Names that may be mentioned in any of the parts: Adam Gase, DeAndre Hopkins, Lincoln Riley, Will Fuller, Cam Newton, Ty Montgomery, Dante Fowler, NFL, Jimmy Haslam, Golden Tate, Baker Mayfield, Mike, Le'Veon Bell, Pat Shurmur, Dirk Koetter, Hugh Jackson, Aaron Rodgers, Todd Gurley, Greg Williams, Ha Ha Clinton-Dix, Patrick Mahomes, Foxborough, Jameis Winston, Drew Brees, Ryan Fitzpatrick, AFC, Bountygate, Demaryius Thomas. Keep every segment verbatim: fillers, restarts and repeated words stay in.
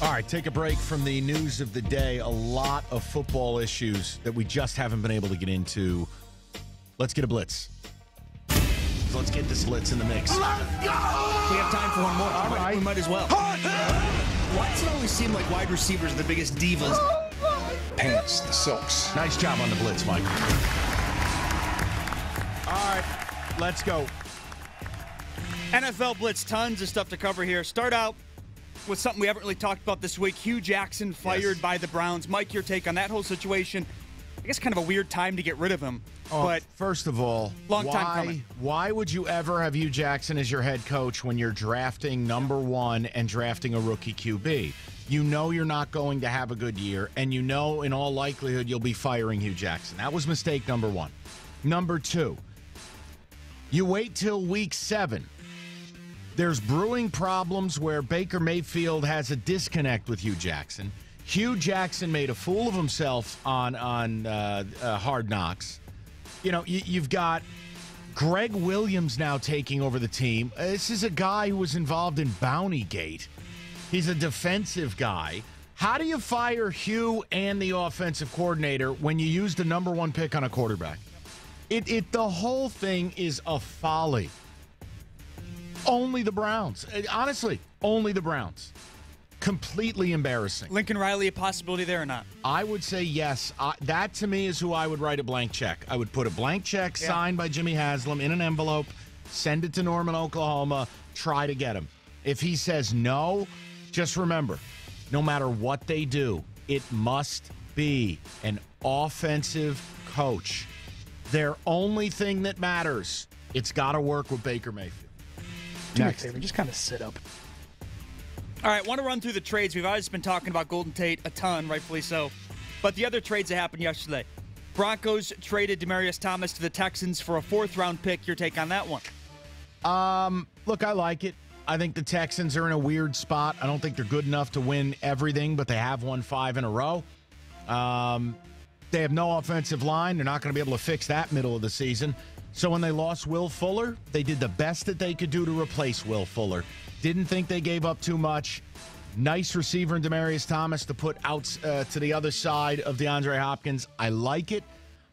All right, take a break from the news of the day. A lot of football issues that we just haven't been able to get into. Let's get a blitz. Let's get this blitz in the mix. Let's go! We have time for one more. All right. We might as well. Why does it always seem like wide receivers are the biggest divas? Pants, the silks. Nice job on the blitz, Mike. All right, let's go. N F L Blitz, tons of stuff to cover here. Start out with something we haven't really talked about this week. Hugh Jackson fired yes. by the Browns. Mike, your take on that whole situation. I guess kind of a weird time to get rid of him. Oh, but first of all, long why, time coming. Why would you ever have Hugh Jackson as your head coach when you're drafting number one and drafting a rookie Q B? You know you're not going to have a good year, and you know in all likelihood you'll be firing Hugh Jackson. That was mistake number one. Number two, you wait till week seven. There's brewing problems where Baker Mayfield has a disconnect with Hugh Jackson. Hugh Jackson made a fool of himself on, on uh, uh, Hard Knocks. You know, you, you've got Greg Williams now taking over the team. This is a guy who was involved in Bountygate. He's a defensive guy. How do you fire Hugh and the offensive coordinator when you use the number one pick on a quarterback? It, it the whole thing is a folly. Only the Browns. Honestly, only the Browns. Completely embarrassing. Lincoln Riley, a possibility there or not? I would say yes. I, that, to me, is who I would write a blank check. I would put a blank check yeah. signed by Jimmy Haslam in an envelope, send it to Norman, Oklahoma, try to get him. If he says no, just remember, no matter what they do, it must be an offensive coach. Their only thing that matters, it's got to work with Baker Mayfield. Do me a favor, just kind of sit up. All right, want to run through the trades. We've always been talking about Golden Tate a ton, rightfully so. But the other trades that happened yesterday. Broncos traded Demaryius Thomas to the Texans for a fourth round pick. Your take on that one? Um, look, I like it. I think the Texans are in a weird spot. I don't think they're good enough to win everything, but they have won five in a row. Um, they have no offensive line. They're not going to be able to fix that middle of the season. So when they lost Will Fuller, they did the best that they could do to replace Will Fuller. Didn't think they gave up too much. Nice receiver in Demaryius Thomas to put out uh, to the other side of DeAndre Hopkins. I like it.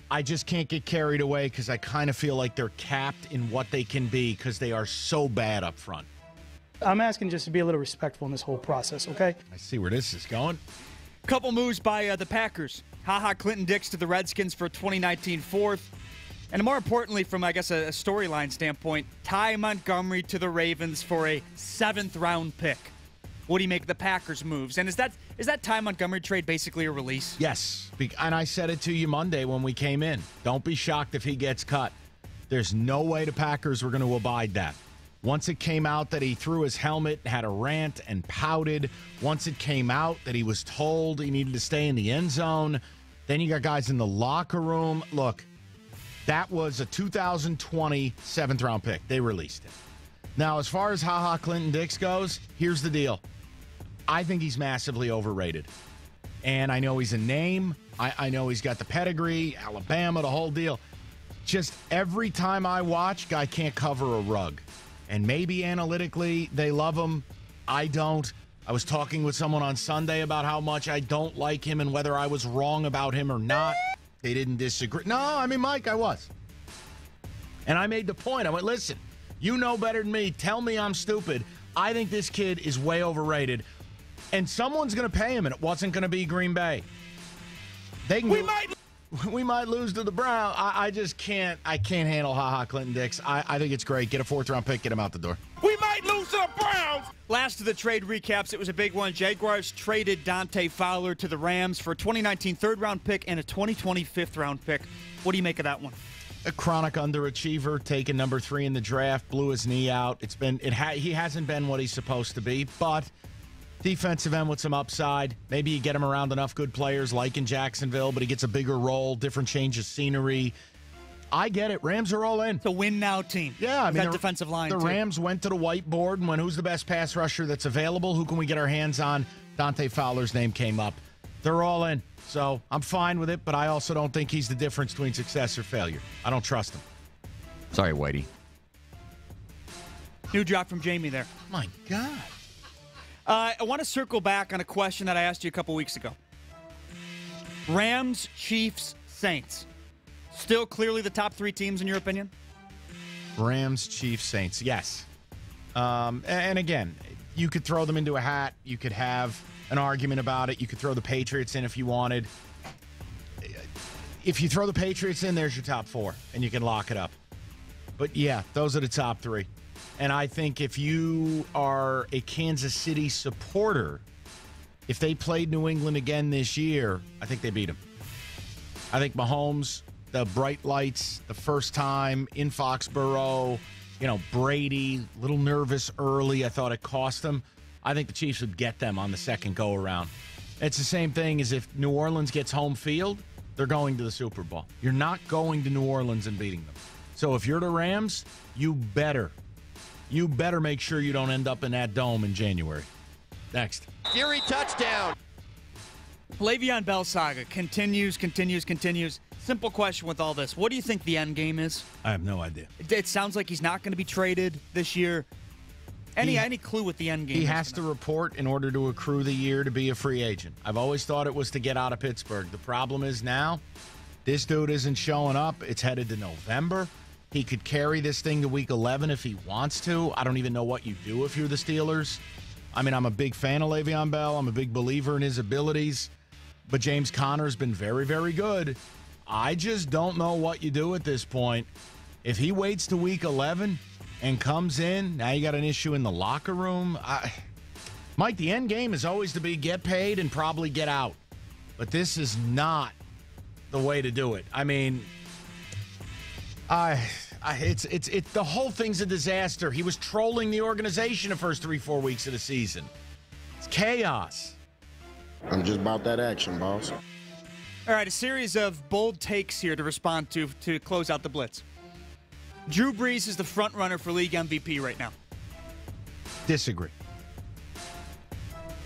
I just can't get carried away because I kind of feel like they're capped in what they can be because they are so bad up front. I'm asking just to be a little respectful in this whole process, okay? I see where this is going. Couple moves by uh, the Packers. Ha Ha Clinton-Dix to the Redskins for a twenty nineteen fourth. And more importantly, from, I guess, a storyline standpoint, Ty Montgomery to the Ravens for a seventh round pick. What do you make of the Packers' moves? And is that is that Ty Montgomery trade basically a release? Yes, and I said it to you Monday when we came in. Don't be shocked if he gets cut. There's no way the Packers were going to abide that. Once it came out that he threw his helmet, had a rant, and pouted, once it came out that he was told he needed to stay in the end zone, then you got guys in the locker room. Look. That was a two thousand twenty seventh round pick. They released it. Now, as far as Ha Ha Clinton-Dix goes, here's the deal. I think he's massively overrated. And I know he's a name. I, I know he's got the pedigree, Alabama, the whole deal. Just every time I watch, guy can't cover a rug. And maybe analytically, they love him. I don't. I was talking with someone on Sunday about how much I don't like him and whether I was wrong about him or not. They didn't disagree. No, I mean, Mike, I was. And I made the point. I went, listen, you know better than me. Tell me I'm stupid. I think this kid is way overrated. And someone's going to pay him, and it wasn't going to be Green Bay. They can we, go, might. we might lose to the Browns. I, I just can't. I can't handle Ha Ha Clinton-Dix. I, I think it's great. Get a fourth round pick. Get him out the door. We might lose to the Browns. Last of the trade recaps, it was a big one. Jaguars traded Dante Fowler to the Rams for a twenty nineteen third round pick and a twenty twenty fifth round pick. What do you make of that one? A chronic underachiever, taken number three in the draft, blew his knee out. It's been it ha he hasn't been what he's supposed to be, but defensive end with some upside. Maybe you get him around enough good players like in Jacksonville, but he gets a bigger role, different change of scenery. I get it. Rams are all in. It's a win-now team. Yeah, I mean, that the, defensive line. The Rams too. went to the whiteboard and went, who's the best pass rusher that's available? Who can we get our hands on? Dante Fowler's name came up. They're all in. So I'm fine with it, but I also don't think he's the difference between success or failure. I don't trust him. Sorry, Whitey. New drop from Jamie there. Oh my God. Uh, I want to circle back on a question that I asked you a couple weeks ago. Rams, Chiefs, Saints. Still clearly the top three teams in your opinion? Rams, Chiefs, Saints, yes. Um, and again, you could throw them into a hat. You could have an argument about it. You could throw the Patriots in if you wanted. If you throw the Patriots in, there's your top four, and you can lock it up. But, yeah, those are the top three. And I think if you are a Kansas City supporter, if they played New England again this year, I think they beat them. I think Mahomes, the bright lights, the first time in Foxborough, you know, Brady, a little nervous early. I thought it cost them. I think the Chiefs would get them on the second go-around. It's the same thing as if New Orleans gets home field, they're going to the Super Bowl. You're not going to New Orleans and beating them. So if you're the Rams, you better You better make sure you don't end up in that dome in January. Next. Fury touchdown. Le'Veon Bell saga continues, continues, continues. Simple question with all this. What do you think the end game is? I have no idea. It, it sounds like he's not going to be traded this year. Any he, any clue with the end game? He has to report in order to accrue the year to be a free agent. I've always thought it was to get out of Pittsburgh. The problem is now this dude isn't showing up. It's headed to November. He could carry this thing to week eleven if he wants to. I don't even know what you do if you're the Steelers. I mean, I'm a big fan of Le'Veon Bell. I'm a big believer in his abilities. But James Conner's been very, very good. I just don't know what you do at this point. If he waits to week eleven and comes in, now you got an issue in the locker room. I, Mike, the end game is always to be get paid and probably get out. But this is not the way to do it. I mean, I... I, it's it's it. The whole thing's a disaster. He was trolling the organization the first three, four weeks of the season. It's chaos. I'm just about that action, boss. All right, a series of bold takes here to respond to to close out the blitz. Drew Brees is the front runner for league M V P right now. Disagree.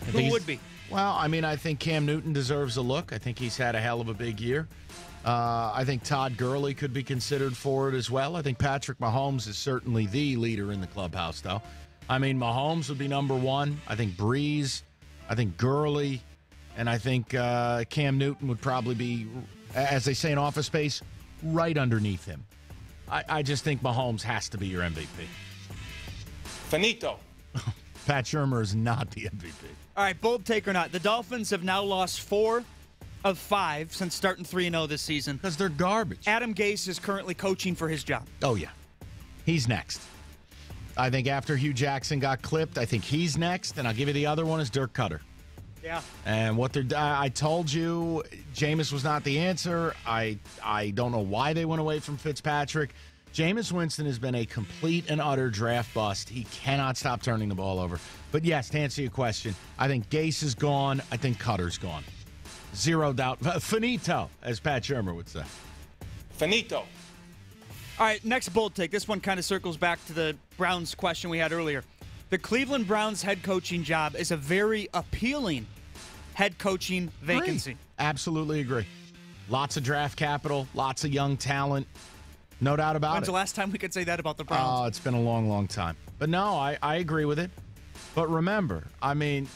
Who would be? Well, I mean, I think Cam Newton deserves a look. I think he's had a hell of a big year. Uh, I think Todd Gurley could be considered for it as well. I think Patrick Mahomes is certainly the leader in the clubhouse, though. I mean, Mahomes would be number one. I think Breeze, I think Gurley, and I think uh, Cam Newton would probably be, as they say in Office Space, right underneath him. I, I just think Mahomes has to be your M V P. Finito. Pat Shurmur is not the M V P. All right, bold take or not, the Dolphins have now lost four of five since starting three and oh this season. Because they're garbage. Adam Gase is currently coaching for his job. Oh, yeah. He's next. I think after Hugh Jackson got clipped, I think he's next. And I'll give you the other one is Dirk Koetter. Yeah. And what they're I told you, Jameis was not the answer. I, I don't know why they went away from Fitzpatrick. Jameis Winston has been a complete and utter draft bust. He cannot stop turning the ball over. But, yes, to answer your question, I think Gase is gone. I think Cutter's gone. Zero doubt. Finito, as Pat Shurmur would say. Finito. All right, next bold take. This one kind of circles back to the Browns question we had earlier. The Cleveland Browns head coaching job is a very appealing head coaching vacancy. Agree. Absolutely agree. Lots of draft capital, lots of young talent. No doubt about it. When's the last time we could say that about the Browns? Oh, it's been a long, long time. But no, I, I agree with it. But remember, I mean,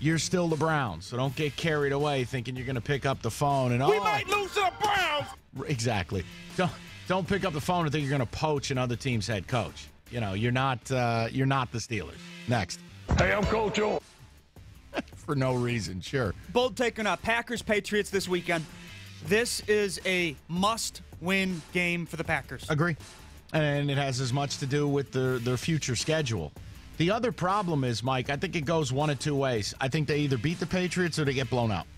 you're still the Browns, so don't get carried away thinking you're going to pick up the phone and, oh, we might lose the Browns! Exactly. Don't, don't pick up the phone and think you're going to poach another team's head coach. You know, you're not, uh, you're not the Steelers. Next. Hey, I'm Coach O. For no reason, sure. Bold take or not, Packers, Patriots this weekend. This is a must-win game for the Packers. Agree. And it has as much to do with their, their future schedule. The other problem is, Mike, I think it goes one of two ways. I think they either beat the Patriots or they get blown out.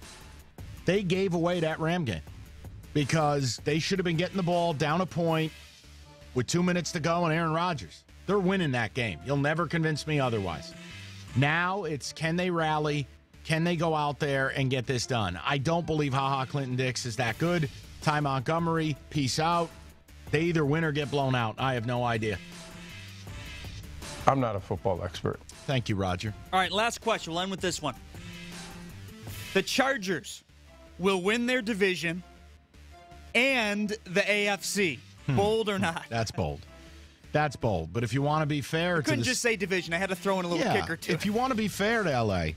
They gave away that Ram game because they should have been getting the ball down a point with two minutes to go and Aaron Rodgers. They're winning that game. You'll never convince me otherwise. Now it's can they rally? Can they go out there and get this done? I don't believe Ha Ha Clinton-Dix is that good. Ty Montgomery, peace out. They either win or get blown out. I have no idea. I'm not a football expert. Thank you, Roger. All right, last question. We'll end with this one. The Chargers will win their division and the A F C. Hmm. Bold or not? That's bold. That's bold. But if you want to be fair, I couldn't to the, just say division. I had to throw in a little yeah, kicker too. If you want to be fair to L A,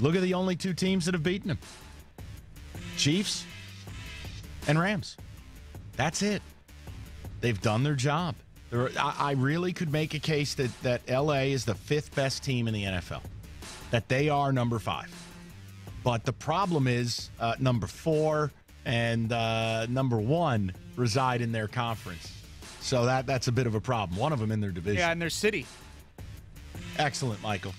look at the only two teams that have beaten them: Chiefs and Rams. That's it. They've done their job. There, I, I really could make a case that that L A is the fifth best team in the N F L. That they are number five. But the problem is uh, number four and uh, number one reside in their conference. So that that's a bit of a problem. One of them in their division. Yeah, in their city. Excellent, Michael.